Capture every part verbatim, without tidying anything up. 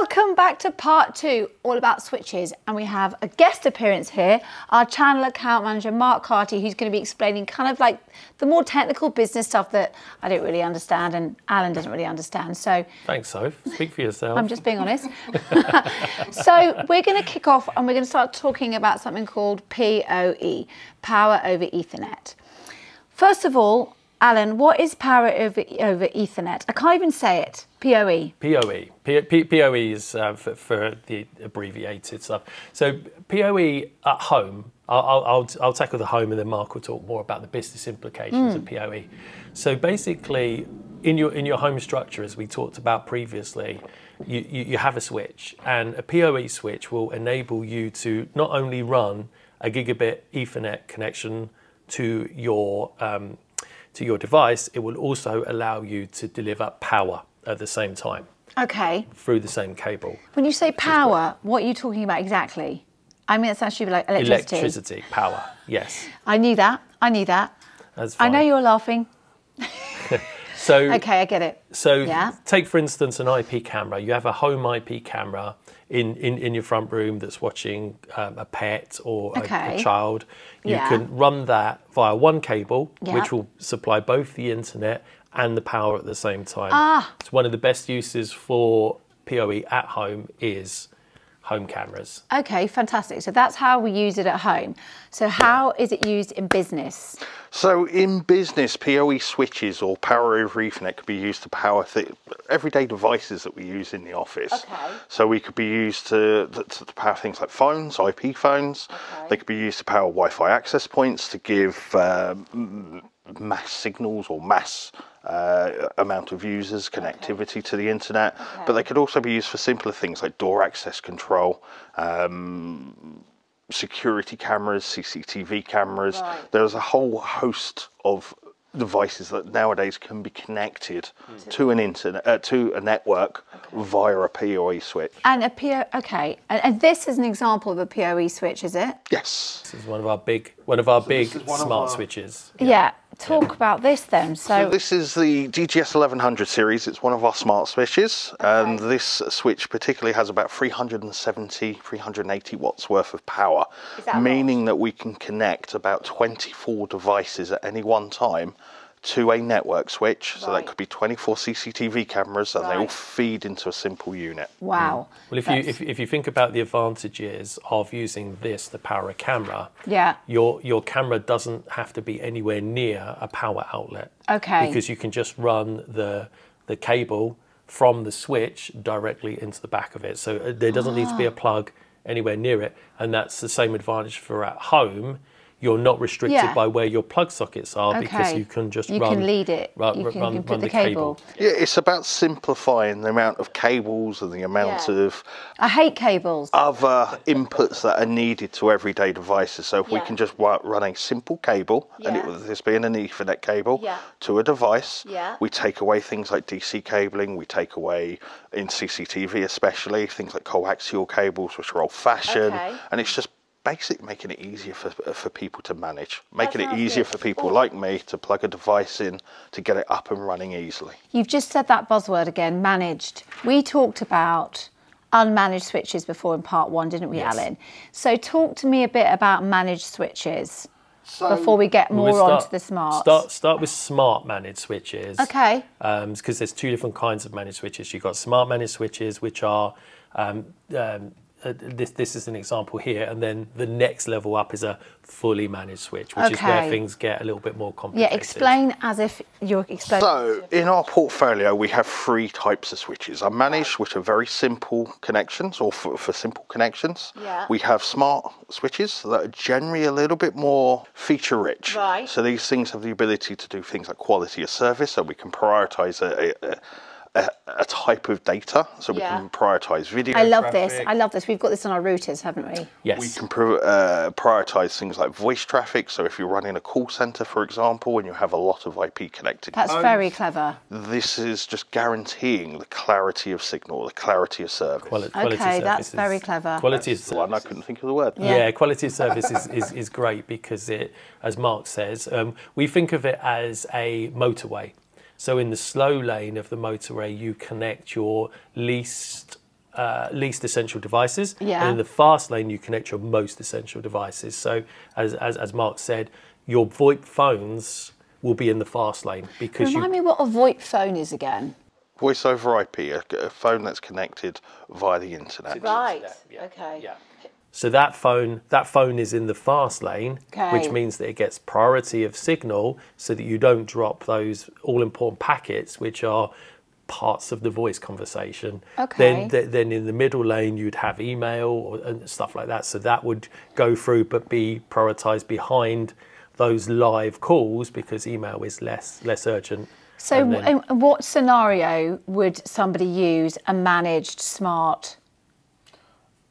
Welcome back to part two, all about switches, and we have a guest appearance here, our channel account manager Mark Carty, who's going to be explaining kind of like the more technical business stuff that I don't really understand and Alan doesn't really understand. So thanks, Soph. Speak for yourself. I'm just being honest. So we're going to kick off and we're going to start talking about something called P O E, Power over Ethernet. First of all, Alan, what is power over, over Ethernet? I can't even say it. P O E. P O E. P O E is uh, for, for the abbreviated stuff. So P O E at home, I'll, I'll, I'll tackle the home and then Mark will talk more about the business implications mm. of P O E. So basically, in your, in your home structure, as we talked about previously, you, you, you have a switch, and a P O E switch will enable you to not only run a gigabit Ethernet connection to your um, to your device, it will also allow you to deliver power at the same time. Okay. Through the same cable. When you say power, what are you talking about exactly? I mean, it's actually like electricity. Electricity, power, yes. I knew that, I knew that. That's fine. I know you're laughing. So, okay, I get it. So yeah. Take, for instance, an I P camera. You have a home I P camera in, in, in your front room that's watching um, a pet or okay. a, a child. You yeah. can run that via one cable, yeah. which will supply both the internet and the power at the same time. Ah. It's one of the best uses for P O E at home is home cameras. Okay, fantastic. So that's how we use it at home. So how is it used in business? So in business, P O E switches or power over Ethernet could be used to power everyday devices that we use in the office. Okay. So we could be used to, to, to power things like phones, I P phones. Okay. They could be used to power Wi-Fi access points to give um, mass signals or mass Uh, amount of users, connectivity okay. to the internet, okay. but they could also be used for simpler things like door access control, um, security cameras, C C T V cameras. Right. There's a whole host of devices that nowadays can be connected mm. to an internet uh, to a network okay. via a P O E switch. And a P O E, okay, and, and this is an example of a P O E switch, is it? Yes. This is one of our big, one of our so big smart our... switches. Yeah. yeah. Talk yeah. about this then. So, so this is the D G S eleven hundred series. It's one of our smart switches. Okay. And this switch particularly has about three hundred seventy, three hundred eighty watts worth of power, that meaning that we can connect about twenty-four devices at any one time to a network switch. Right. So that could be twenty-four C C T V cameras, and right. they all feed into a simple unit. Wow. Mm. Well, if That's... you if, if you think about the advantages of using this to power a camera, yeah, your your camera doesn't have to be anywhere near a power outlet. Okay. Because you can just run the the cable from the switch directly into the back of it. So there doesn't ah. need to be a plug anywhere near it, and that's the same advantage for at home. You're not restricted yeah. by where your plug sockets are okay. because you can just you run, can lead it. Run, you can, run, you can put run the, the cable. cable. Yeah, it's about simplifying the amount of cables and the amount yeah. of I hate cables. Other inputs that are needed to everyday devices. So if yeah. we can just run a simple cable, yeah. and it will this being an Ethernet cable, yeah. to a device, yeah. we take away things like D C cabling, we take away in C C T V especially things like coaxial cables, which are old-fashioned, okay. and it's just basically making it easier for, for people to manage, making it easier good. for people like me to plug a device in to get it up and running easily. You've just said that buzzword again, managed. We talked about unmanaged switches before in part one, didn't we, yes. Alan? So talk to me a bit about managed switches so, before we get more we'll start, onto the smart. Start, start with smart managed switches. Okay. Um, because there's two different kinds of managed switches. You've got smart managed switches, which are... Um, um, Uh, this, this is an example here, and then the next level up is a fully managed switch, which okay. is where things get a little bit more complicated. Yeah, explain as if you're explaining. So, in our portfolio, we have three types of switches. Our managed, which are very simple connections, or for, for simple connections. Yeah. We have smart switches that are generally a little bit more feature-rich. Right. So these things have the ability to do things like quality of service, so we can prioritise a... a, a A, a type of data, so yeah. we can prioritise video. I love traffic. this. I love this. We've got this on our routers, haven't we? Yes. We can uh, prioritise things like voice traffic. So if you're running a call centre, for example, and you have a lot of I P connected. That's phones, very clever. This is just guaranteeing the clarity of signal, the clarity of service. Quali quality okay, services. that's very clever. Quality of service. I couldn't think of the word. Yeah, yeah quality of service is, is, is great because it, as Mark says, um, we think of it as a motorway. So in the slow lane of the motorway, you connect your least uh, least essential devices, yeah. and in the fast lane you connect your most essential devices. So as, as, as Mark said, your VoIP phones will be in the fast lane. Because Remind you... me what a VoIP phone is again. Voice over I P, a, a phone that's connected via the internet. Right, yeah. okay. Yeah. So that phone, that phone is in the fast lane, okay. which means that it gets priority of signal so that you don't drop those all-important packets, which are parts of the voice conversation. Okay. Then, th then in the middle lane, you'd have email or, and stuff like that. So that would go through but be prioritized behind those live calls because email is less, less urgent. So and then, in what scenario would somebody use a managed smart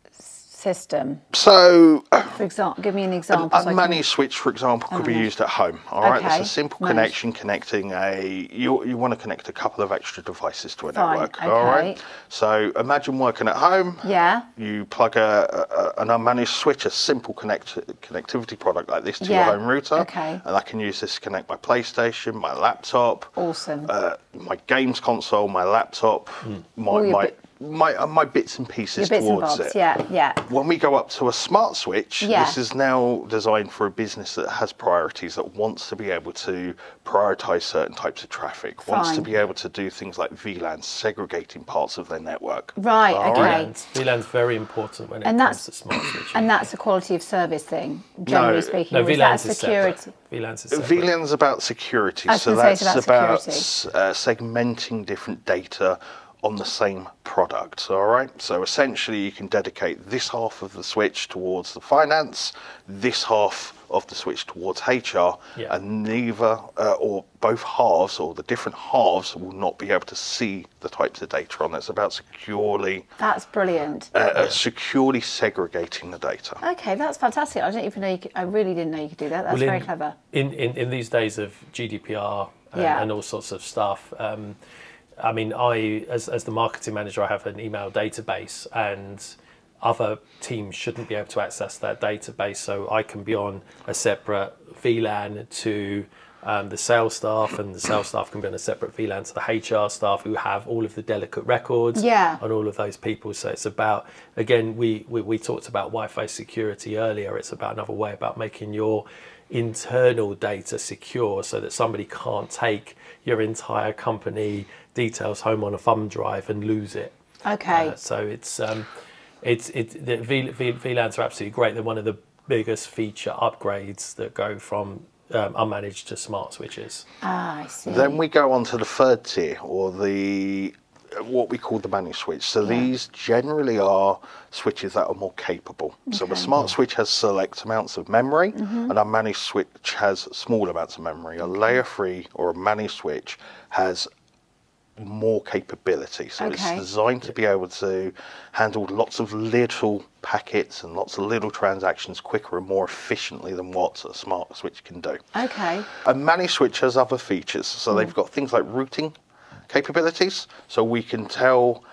system? So, for example, give me an example. A, a so managed can... switch, for example, could oh. be used at home. All right, okay. It's a simple managed. connection connecting a. You you want to connect a couple of extra devices to a Fine. network. Okay. All right. So imagine working at home. Yeah. You plug a, a an unmanaged switch, a simple connect connectivity product like this to yeah. your home router. Okay. And I can use this to connect my PlayStation, my laptop. Awesome. Uh, my games console, my laptop, mm. my my. My uh, my bits and pieces bits towards and it. Yeah, yeah. When we go up to a smart switch, yeah. this is now designed for a business that has priorities, that wants to be able to prioritise certain types of traffic, Fine. wants to be able to do things like V LAN, segregating parts of their network. Right. All okay. Right. V LAN's very important when it and comes to smart switches. And that's a quality of service thing, generally no, speaking. No, VLAN's is security. VLAN's is separate. VLAN's about security. So that's about, about uh, segmenting different data on the same product, all right? So essentially you can dedicate this half of the switch towards the finance, this half of the switch towards H R, yeah. and neither uh, or both halves or the different halves will not be able to see the types of data on it. It's about securely... That's brilliant. Uh, yeah. Securely segregating the data. Okay, that's fantastic. I don't even know you could, I really didn't know you could do that. That's well, in, very clever. In, in, in these days of G D P R and, yeah. and all sorts of stuff, um, I mean, I, as, as the marketing manager, I have an email database and other teams shouldn't be able to access that database. So I can be on a separate V LAN to um, the sales staff, and the sales staff can be on a separate V LAN to the H R staff who have all of the delicate records yeah. on all of those people. So it's about, again, we, we, we talked about Wi-Fi security earlier. It's about another way about making your internal data secure so that somebody can't take your entire company details home on a thumb drive and lose it. Okay. Uh, so it's um, it's it the v, v, VLANs are absolutely great. They're one of the biggest feature upgrades that go from um, unmanaged to smart switches. Ah, I see. Then we go on to the third tier, or the what we call the managed switch. So yeah. these generally are switches that are more capable. Okay. So a smart switch has select amounts of memory, mm-hmm. and a managed switch has small amounts of memory. A layer three or a managed switch has more capability. So okay. it's designed to be able to handle lots of little packets and lots of little transactions quicker and more efficiently than what a smart switch can do. Okay. A managed switch has other features. So mm. they've got things like routing capabilities, so we can tell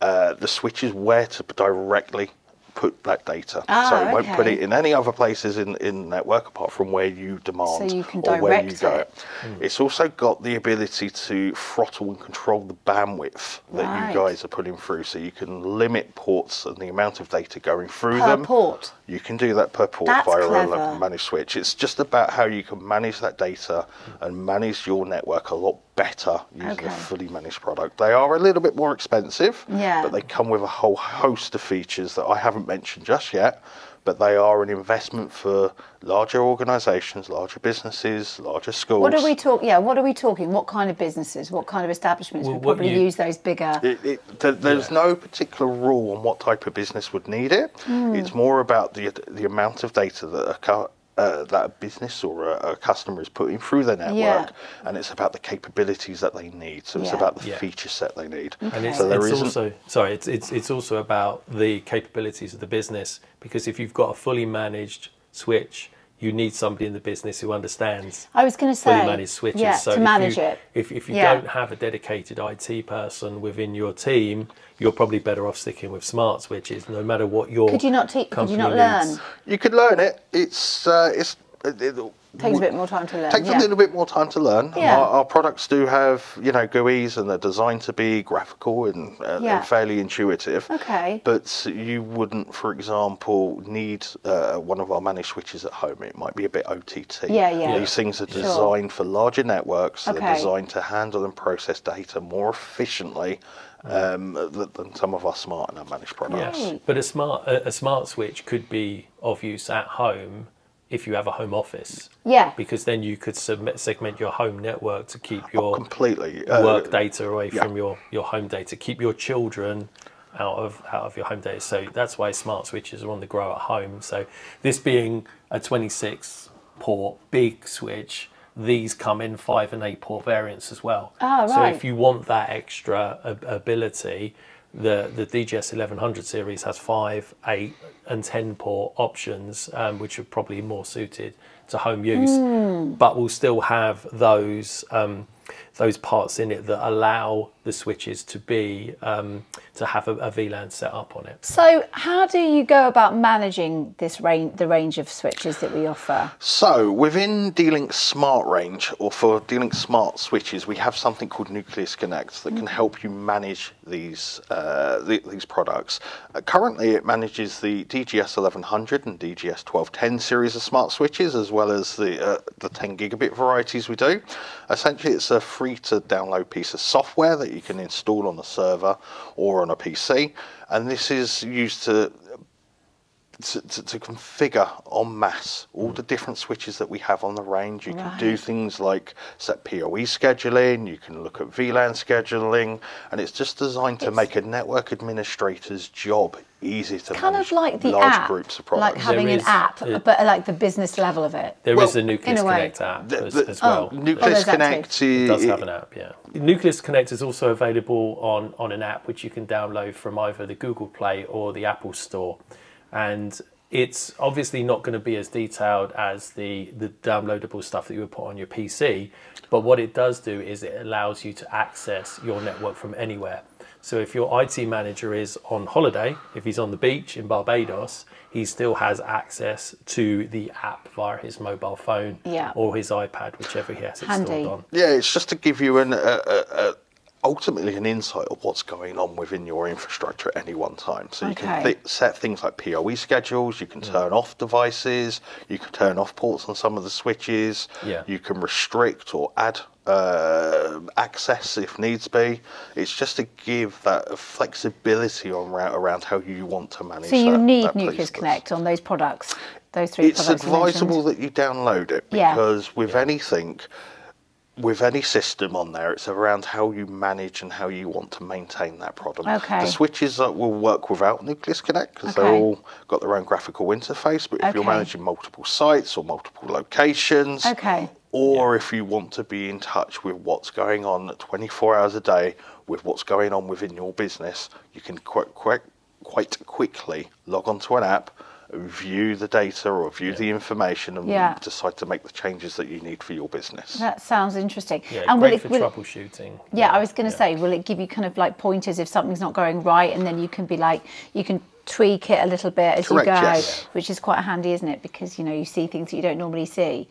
uh, the switches where to directly put that data. Ah, so it okay. won't put it in any other places in, in the network apart from where you demand so you can or where you it. go. Mm. It's also got the ability to throttle and control the bandwidth that right. you guys are putting through, so you can limit ports and the amount of data going through per them. Per port? You can do that per port That's via clever. a managed switch. It's just about how you can manage that data and manage your network a lot better using okay. a fully managed product. They are a little bit more expensive, yeah. but they come with a whole host of features that I haven't mentioned just yet, but they are an investment for larger organisations, larger businesses, larger schools. What are we talking? Yeah, what are we talking? What kind of businesses? What kind of establishments well, would probably you, use those bigger? It, it, th there's yeah. no particular rule on what type of business would need it. Mm. It's more about the the amount of data that a car, Uh, that a business or a, a customer is putting through their network, yeah. and it's about the capabilities that they need. So yeah. it's about the yeah. feature set they need. Okay. And it's, so there it's also sorry, it's, it's it's also about the capabilities of the business, because if you've got a fully managed switch, you need somebody in the business who understands. I was going to say fully managed switches. Yeah, so to if manage you, it. If if you yeah. don't have a dedicated I T person within your team, you're probably better off sticking with smart switches, no matter what your company needs. Could you not teach? Could you not learn? You could learn it. It's uh, it's It, it takes a bit more time to learn. Takes yeah. a little bit more time to learn. Yeah. Our, our products do have, you know, G U Is, and they're designed to be graphical and, uh, yeah. and fairly intuitive. Okay. But you wouldn't, for example, need uh, one of our managed switches at home. It might be a bit O T T. Yeah, yeah. These things are designed sure. for larger networks. Okay. They're designed to handle and process data more efficiently. Um, than some of our smart and unmanaged products. Yes. But a smart a, a smart switch could be of use at home if you have a home office. Yeah. Because then you could submit, segment your home network to keep your oh, completely uh, work data away yeah. from your your home data. Keep your children out of out of your home data. So that's why smart switches are on the grow at home. So this being a twenty-six port big switch. These come in five and eight port variants as well. Oh, right. So if you want that extra ability, the, the D G S eleven hundred series has five, eight and ten port options, um, which are probably more suited to home use, mm. but will still have those um, those parts in it that allow the switches to be um, to have a, a V LAN set up on it. So how do you go about managing this range, the range of switches that we offer? So within D-Link Smart range, or for D-Link Smart switches, we have something called Nuclias Connect that mm. can help you manage these uh, th these products. Uh, currently, it manages the D G S eleven hundred and D G S twelve ten series of smart switches, as well as the uh, the ten gigabit varieties we do. Essentially, it's a free to download piece of software that you can install on a server or on a P C, and this is used to To, to, to configure en masse all the different switches that we have on the range. You right. can do things like set P O E scheduling, you can look at V LAN scheduling, and it's just designed to it's make a network administrator's job easy to kind manage of like the large app, groups of products. Like having there an is, app, uh, but like the business level of it. There well, is a Nuclias a Connect app the, the, as, as oh, well. Nuclias oh, Connect is, does have an app, yeah. Nuclias Connect is also available on, on an app which you can download from either the Google Play or the Apple Store. And it's obviously not going to be as detailed as the, the downloadable stuff that you would put on your P C, but what it does do is it allows you to access your network from anywhere. So if your I T manager is on holiday, if he's on the beach in Barbados, he still has access to the app via his mobile phone yeah. or his iPad, whichever he has it Handy. Stored on. Yeah, it's just to give you an... Uh, uh, uh, ultimately an insight of what's going on within your infrastructure at any one time. So you okay. can th set things like P O E schedules, you can yeah. turn off devices, you can turn off ports on some of the switches, yeah. you can restrict or add uh, access if needs be. It's just to give that flexibility on around how you want to manage. So you that, need that Nuclias Connect on those products, those three it's products. It's advisable that you download it because yeah. with yeah. anything, with any system on there, it's around how you manage and how you want to maintain that product. Okay. The switches that will work without Nuclias Connect because okay. they've all got their own graphical interface, but if okay. you're managing multiple sites or multiple locations, okay. or yeah. if you want to be in touch with what's going on twenty-four hours a day with what's going on within your business, you can quite, quite, quite quickly log onto an app, view the data or view yeah. the information and yeah. decide to make the changes that you need for your business. That sounds interesting. Yeah, and great will it, for will troubleshooting. It, yeah, yeah, I was going to yeah. say, will it give you kind of like pointers if something's not going right, and then you can be like, you can tweak it a little bit as Correct, you go, yes. which is quite handy, isn't it? Because, you know, you see things that you don't normally see.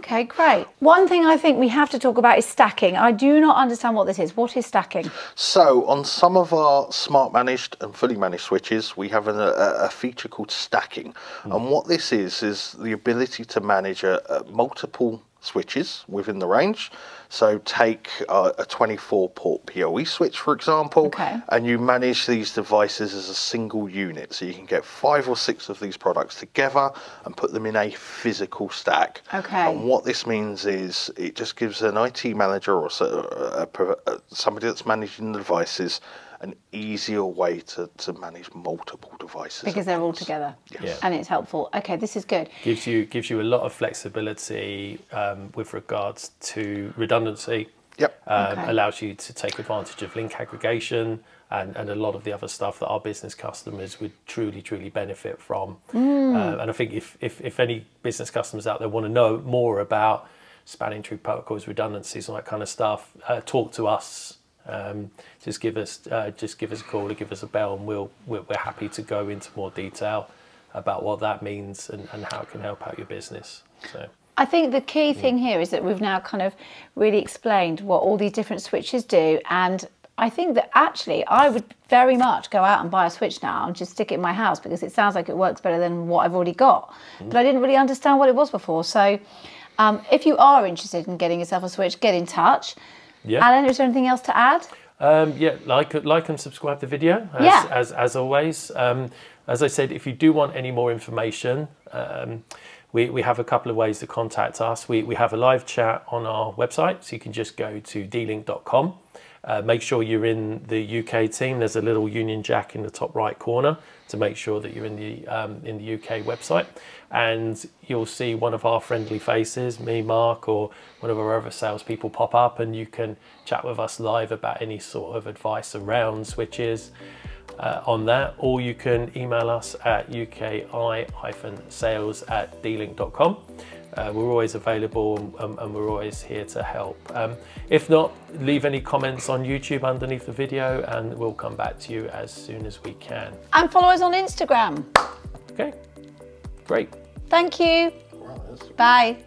Okay, great. One thing I think we have to talk about is stacking. I do not understand what this is. What is stacking? So on some of our smart managed and fully managed switches, we have an, a, a feature called stacking. Mm. And what this is, is the ability to manage a, a multiple switches within the range. So take uh, a twenty-four port P O E switch, for example, okay. and you manage these devices as a single unit. So you can get five or six of these products together and put them in a physical stack. Okay. And what this means is it just gives an I T manager or a, a, a, somebody that's managing the devices an easier way to, to manage multiple devices. Because they're all together. Yes. Yeah. And it's helpful. Okay, this is good. Gives you, gives you a lot of flexibility um, with regards to redundancy. Yep. Um, okay. Allows you to take advantage of link aggregation and, and a lot of the other stuff that our business customers would truly, truly benefit from. Mm. Uh, and I think if, if, if any business customers out there want to know more about spanning tree protocols, redundancies and that kind of stuff, uh, talk to us. Um, just give us, uh, just give us a call or give us a bell, and we'll, we're, we're happy to go into more detail about what that means and, and how it can help out your business. So I think the key thing here is that we've now kind of really explained what all these different switches do, and I think that actually I would very much go out and buy a switch now and just stick it in my house, because it sounds like it works better than what I've already got. Mm. But I didn't really understand what it was before. So um, if you are interested in getting yourself a switch, get in touch. Yeah. Alan, is there anything else to add? Um, yeah, like, like and subscribe to the video, as, yeah. as, as always. Um, as I said, if you do want any more information, um, We, we have a couple of ways to contact us. We, we have a live chat on our website, so you can just go to d link dot com. Uh, make sure you're in the U K team. There's a little Union Jack in the top right corner to make sure that you're in the, um, in the U K website. And you'll see one of our friendly faces, me, Mark, or one of our other salespeople pop up, and you can chat with us live about any sort of advice around switches. Uh, on that, or you can email us at U K I sales at d link dot com. Uh, we're always available, um, and we're always here to help. Um, if not, leave any comments on YouTube underneath the video, and we'll come back to you as soon as we can. And follow us on Instagram. Okay, great. Thank you. Bye.